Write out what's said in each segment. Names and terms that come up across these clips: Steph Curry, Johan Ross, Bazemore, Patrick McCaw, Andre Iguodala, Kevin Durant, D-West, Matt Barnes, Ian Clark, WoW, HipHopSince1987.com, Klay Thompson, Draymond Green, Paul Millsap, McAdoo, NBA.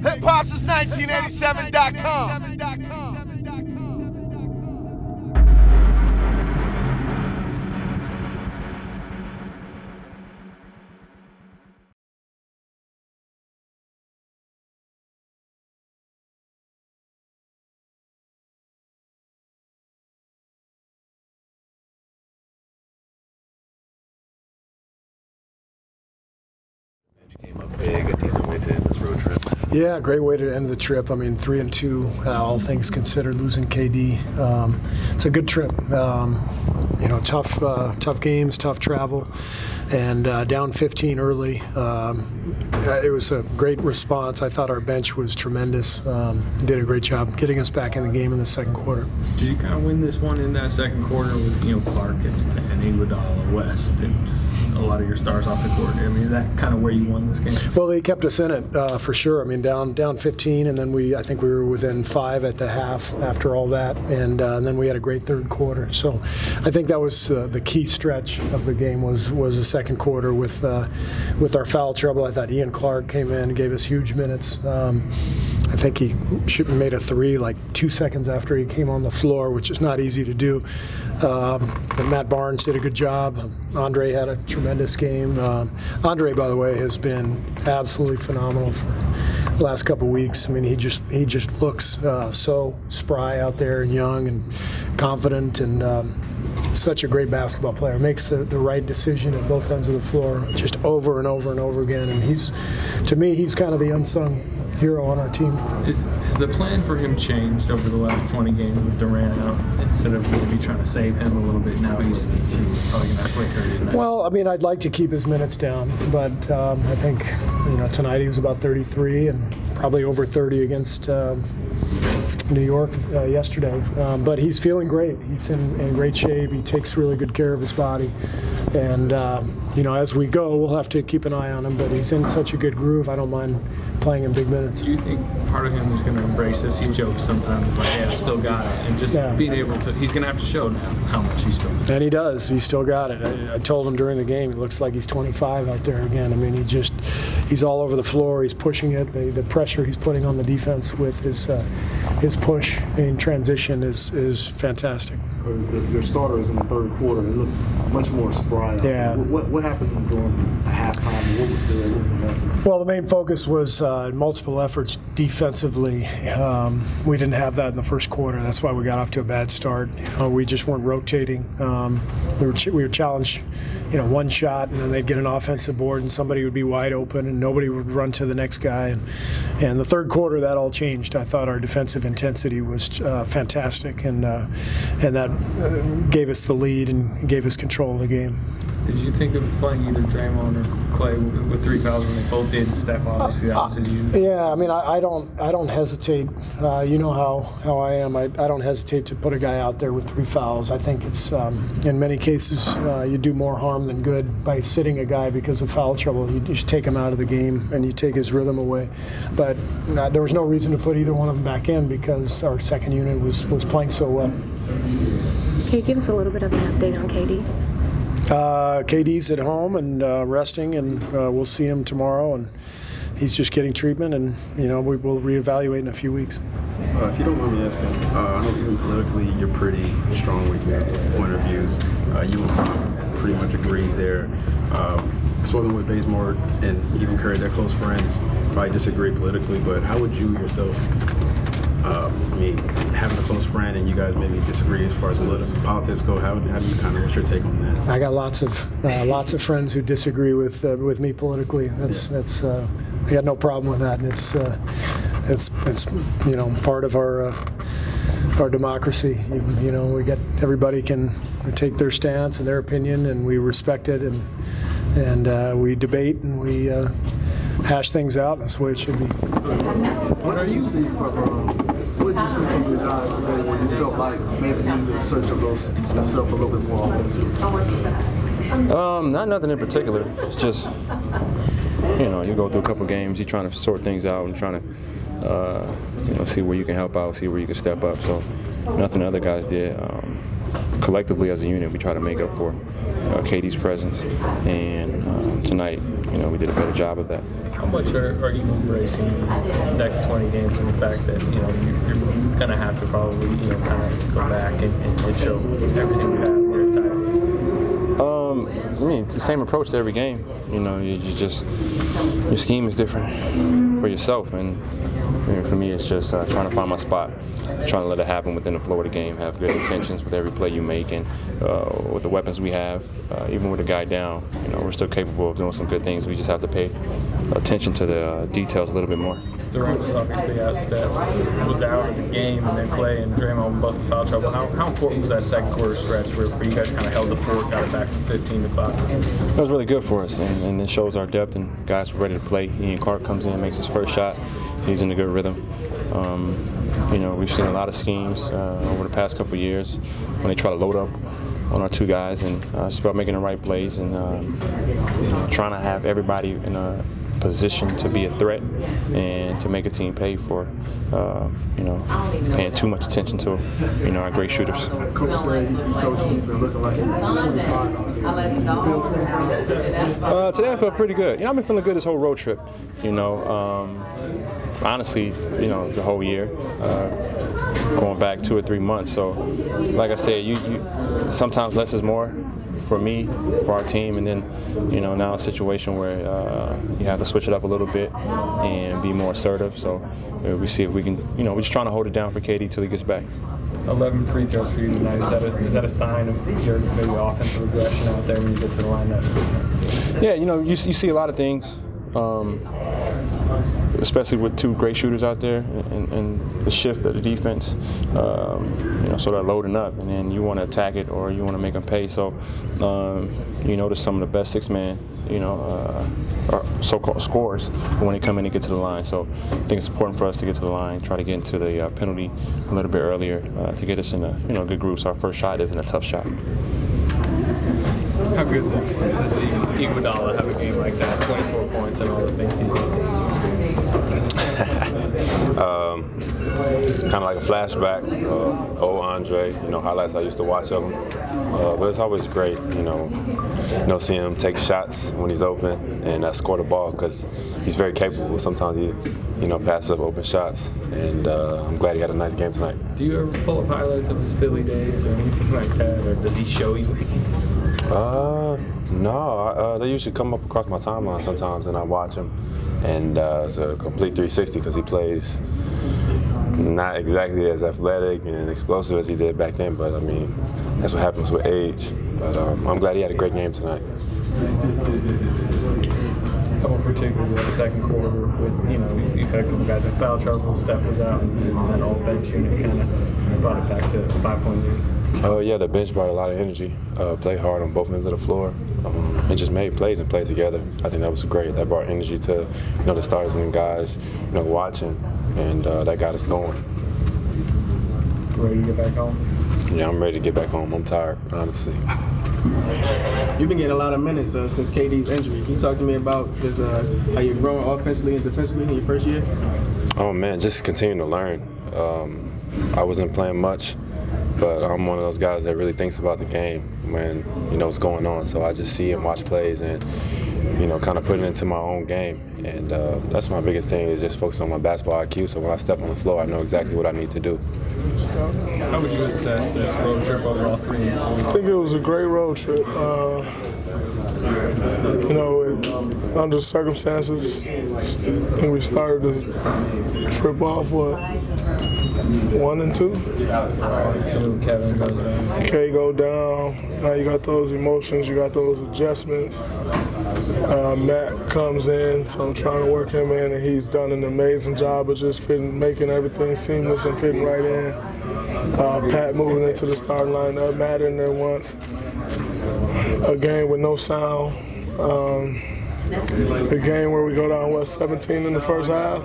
HipHopSince1987.com. Came up big, a decent way to end this road trip. Yeah, great way to end the trip. I mean, 3-2, all things considered, losing KD. It's a good trip. You know, tough games, tough travel, and down 15 early. It was a great response. I thought our bench was tremendous. Did a great job getting us back in the game in the second quarter. Did you kind of win this one in that second quarter with, you know, Clark and Iguodala, West, and just a lot of your stars off the court? I mean, is that kind of where you won this game? Well, they kept us in it for sure. I mean, down 15, and then I think we were within 5 at the half after all that, and then we had a great third quarter. So I think that was the key stretch of the game was the second quarter with our foul trouble. I thought Ian Clark came in and gave us huge minutes. I think he made a three like 2 seconds after he came on the floor, which is not easy to do. And Matt Barnes did a good job. Andre had a tremendous game. Andre, by the way, has been absolutely phenomenal for the last couple of weeks. I mean, he just looks so spry out there, and young and confident, and such a great basketball player. Makes the right decision at both ends of the floor, just over and over and over again. And to me, he's kind of the unsung hero on our team. Has the plan for him changed over the last 20 games with Durant out? Instead of maybe trying to save him a little bit, now he's probably going to play 30 tonight. Well, I mean, I'd like to keep his minutes down, but I think, you know, tonight he was about 33 and probably over 30 against New York yesterday. But he's feeling great. He's in great shape. He takes really good care of his body. And, you know, as we go, we'll have to keep an eye on him. But he's in such a good groove, I don't mind playing in big minutes. Do you think part of him is going to embrace this? He jokes sometimes, like, yeah, I still got it. And just being able to, he's going to have to show now how much he's still got it. And he does. He's still got it. I told him during the game, it looks like he's 25 out there again. I mean, he's all over the floor. He's pushing it. The pressure he's putting on the defense with his push in transition is fantastic. Your starters in the third quarter, they look much more spry. Yeah. What happened during the halftime? What was the message? Well, the main focus was multiple efforts defensively. We didn't have that in the first quarter. That's why we got off to a bad start. You know, we just weren't rotating. We were challenged, you know, one shot, and then they'd get an offensive board, and somebody would be wide open, and nobody would run to the next guy. And the third quarter, that all changed. I thought our defensive intensity was fantastic, and that gave us the lead and gave us control of the game. Did you think of playing either Draymond or Klay with 3 fouls when they both did? Steph, obviously, opposite you. Yeah, I mean, I don't hesitate. You know how I am. I don't hesitate to put a guy out there with 3 fouls. I think it's in many cases you do more harm than good by sitting a guy because of foul trouble. You just take him out of the game and you take his rhythm away. But there was no reason to put either one of them back in because our second unit was playing so well. Can you give us a little bit of an update on KD? KD's at home and resting, and we'll see him tomorrow, and he's just getting treatment, and, you know, we will reevaluate in a few weeks. If you don't mind me asking, I know even politically you're pretty strong with your point of views. You and Bob pretty much agree there. Spoken with Bazemore and even Curry, they're close friends, probably disagree politically, but how would you yourself, I mean, having a close friend and you guys maybe disagree as far as politics go, how do you kind of, what's your take on that? I got lots of friends who disagree with me politically. I got no problem with that, and it's you know, part of our democracy. You know, we get, everybody can take their stance and their opinion, and we respect it, and we debate, and we hash things out. That's the way it should be. What do you see from? What did you see from your guys today when you felt like maybe you were in search of yourself a little bit more offensively? Not nothing in particular. It's just, you know, you go through a couple games, you're trying to sort things out and trying to, you know, see where you can help out, see where you can step up. So nothing the other guys did. collectively as a unit, we try to make up for KD's presence, and tonight, you know, we did a better job of that. How much are you embracing the next 20 games and the fact that, you know, you're going to have to probably, you know, kind of go back and show everything you have in your time? I mean, it's the same approach to every game. You know, you just, your scheme is different for yourself, and for me, it's just trying to find my spot, trying to let it happen within the flow of the game, have good intentions with every play you make, and with the weapons we have, even with a guy down, you know, we're still capable of doing some good things. We just have to pay attention to the details a little bit more. Durant was obviously out, Steph was out of the game, and then Klay and Draymond both foul trouble. How important was that second quarter stretch where you guys kind of held the fort, got it back from 15 to 5? It was really good for us, and it shows our depth, and guys were ready to play. Ian Clark comes in, makes his first shot. He's in a good rhythm. You know, we've seen a lot of schemes over the past couple of years when they try to load up on our two guys, and it's just about making the right plays and you know, trying to have everybody in a position to be a threat and to make a team pay for, you know, paying too much attention to, you know, our great shooters. Coach Slade, you told you you've been looking like he's 25. Today I felt pretty good. You know, I've been feeling good this whole road trip. You know, honestly, you know, the whole year, going back 2 or 3 months. So, like I said, you sometimes less is more for me, for our team, and then, you know, now a situation where you have to switch it up a little bit and be more assertive. So we see if we can. You know, we're just trying to hold it down for KD till he gets back. 11 free throws for you tonight. Is that a sign of your maybe offensive regression out there when you get to the lineup? Yeah, you know, you see a lot of things, especially with two great shooters out there, and the shift of the defense, you know, so they're loading up, and then you want to attack it or you want to make them pay. So you notice some of the best six-man, you know, so-called scores when they come in and get to the line. So I think it's important for us to get to the line, try to get into the penalty a little bit earlier to get us in a, you know, good groove. So our first shot isn't a tough shot. How good is it to see Iguodala have a game like that, 24 points and all the things he did? Kind of like a flashback. Old Andre, you know, highlights I used to watch of him. But it's always great, you know, seeing him take shots when he's open and score the ball, because he's very capable. Sometimes he, you know, passes up open shots, and I'm glad he had a nice game tonight. Do you ever pull up highlights of his Philly days or anything like that, or does he show you anything? No, they usually come up across my timeline sometimes, and I watch them, and it's a complete 360 because he plays not exactly as athletic and explosive as he did back then, but I mean, that's what happens with age. But I'm glad he had a great game tonight. Particularly in the second quarter, with, you know, you had a couple guys in foul trouble, Steph was out, and that old bench unit kind of brought it back to a 5-point lead. Yeah, the bench brought a lot of energy, played hard on both ends of the floor, and just made plays and played together. I think that was great. That brought energy to, you know, the starters and the guys, you know, watching, and that got us going. Ready to get back home? Yeah, I'm ready to get back home. I'm tired, honestly. You've been getting a lot of minutes since KD's injury. Can you talk to me about just how you're growing offensively and defensively in your first year? Oh man, just continuing to learn. I wasn't playing much, but I'm one of those guys that really thinks about the game when, you know, what's going on. So I just see and watch plays and, you know, kind of put it into my own game. And that's my biggest thing, is just focus on my basketball IQ. So when I step on the floor, I know exactly what I need to do. How would you assess this road trip overall for you? I think it was a great road trip. You know, under the circumstances, and we started to trip off what, 1 and 2. K go down. Now you got those emotions, you got those adjustments. Matt comes in, so I'm trying to work him in, and he's done an amazing job of just fitting, making everything seamless and fitting right in. Pat moving into the starting lineup, Matt in there once. A game with no sound. The game where we go down, what, 17 in the first half?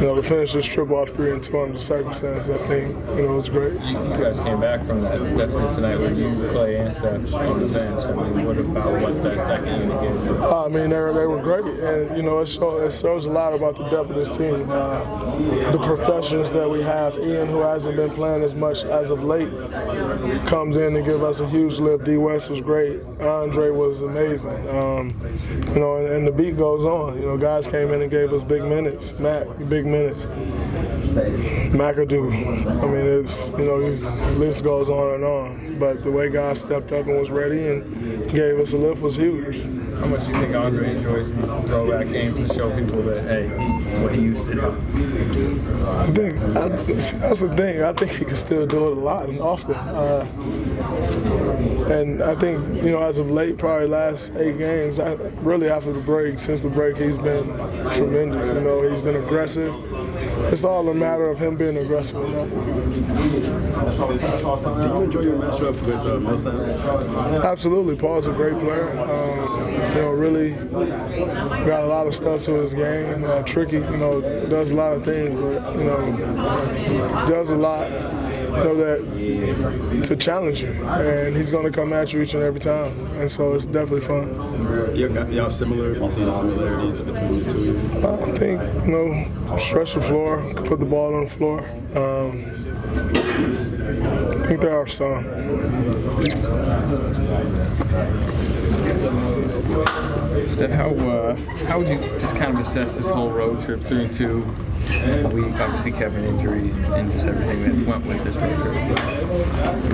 You know, to finish this trip off 3-2 under the circumstance, I think, you know, it's great. You guys came back from that deficit tonight where you, Klay and Steph, on the bench. I mean, what about what that second unit gave you? I mean, they were great. And, you know, it shows a lot about the depth of this team. The professionals that we have, Ian, who hasn't been playing as much as of late, comes in and give us a huge lift. D-West was great. Andre was amazing. You know, and the beat goes on. You know, guys came in and gave us big minutes. Matt, big minutes. McAdoo. I mean, it's, you know, the list goes on and on. But the way guys stepped up and was ready and gave us a lift was huge. How much do you think Andre enjoys these throwback games to show people that, hey, he's what he used to do? That's the thing. I think he can still do it a lot and often. And I think, you know, as of late, probably last 8 games, really after the break, since the break, he's been tremendous. You know, he's been aggressive. It's all a matter of him being aggressive enough. Do you enjoy your matchup with Millsap? Absolutely. Paul's a great player. You know, really got a lot of stuff to his game. Tricky, you know, does a lot of things, but, you know, does a lot, you know, that to challenge you. And he's going to come at you each and every time. And so it's definitely fun. Y'all similar? You see the similarities between the two of you? I think, you know, stretch the floor, put the ball on the floor. I think there are some. Steph, how would you just kind of assess this whole road trip 3-2 week? Obviously, Kevin injuries and just everything that went with this road trip.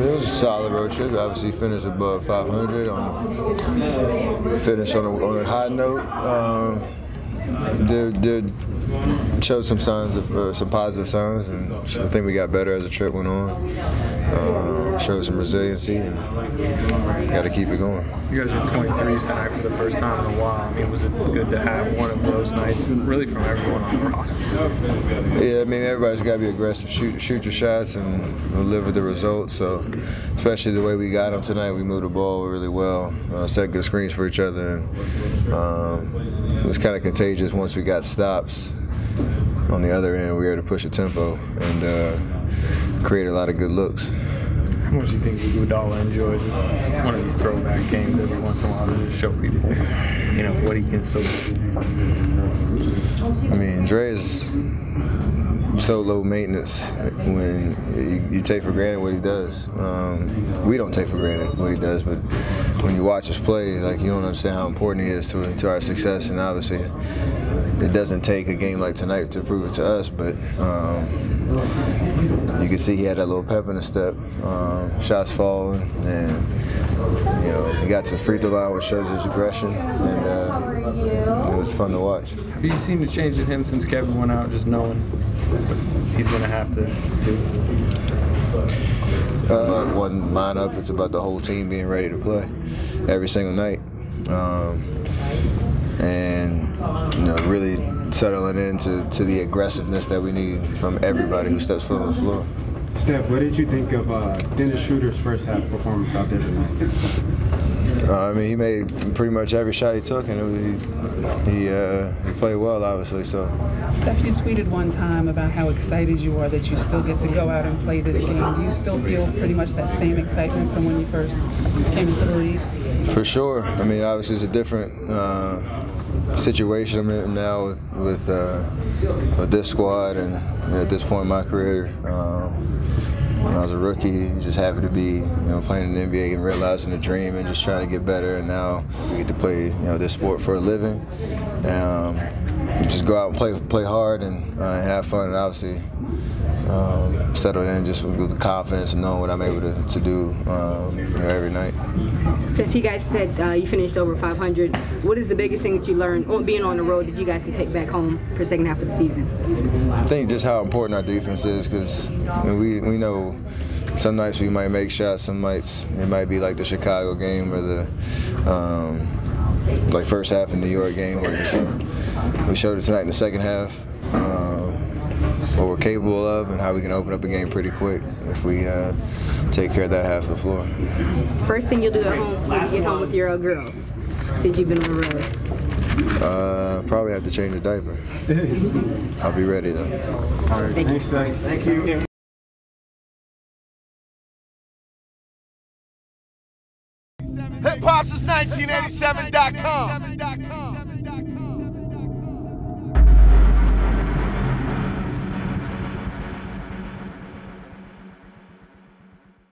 It was a solid road trip. Obviously, finished above 500. Finished on a high note. Showed some signs of some positive signs, and I think we got better as the trip went on. Showed some resiliency, and got to keep it going. You guys are 23 tonight for the first time in a while. I mean, was it good to have one of those nights, really from everyone on the roster? Yeah, I mean, everybody's got to be aggressive, shoot your shots, and live with the results. So, especially the way we got them tonight, we moved the ball really well, set good screens for each other, and it was kind of contagious once we got stops. On the other end, we were able to push the tempo and create a lot of good looks. How much do you think Iguodala enjoys one of these throwback games every once in a while to just show people, you know, what he can still do? I mean, Dre is so low maintenance when you take for granted what he does. We don't take for granted what he does, but when you watch us play, like, you don't understand how important he is to our success. And obviously, it doesn't take a game like tonight to prove it to us, but you can see he had that little pep in his step. Shots falling, and, you know, he got to the free throw line, which showed his aggression, and it was fun to watch. Have you seen the change in him since Kevin went out, just knowing he's going to have to do? One lineup, it's about the whole team being ready to play every single night. And, you know, really settling into the aggressiveness that we need from everybody who steps foot on the floor. Steph, what did you think of Dennis Schroeder's first half performance out there tonight? I mean, he made pretty much every shot he took, and he played well, obviously. So, Steph, you tweeted one time about how excited you are that you still get to go out and play this game. Do you still feel pretty much that same excitement from when you first came into the league? For sure. I mean, obviously, it's a different situation I'm in now with this squad, and at this point in my career. When I was a rookie, just happy to be, you know, playing in the NBA and realizing the dream and just trying to get better. And now we get to play, you know, this sport for a living. Just go out and play hard and have fun, and obviously settled in just with the confidence and knowing what I'm able to do every night. Steph, you guys said you finished over 500. What is the biggest thing that you learned being on the road that you guys can take back home for the second half of the season? I think just how important our defense is, because, I mean, we know some nights we might make shots, some nights it might be like the Chicago game or the like first half in New York game. We showed it tonight in the second half. What we're capable of and how we can open up a game pretty quick if we take care of that half of the floor. First thing you'll do at home when you get home with your girls? since you've been on the road? Probably have to change the diaper. I'll be ready though. All right, thanks, son. Thank you. HipHopSince1987.com.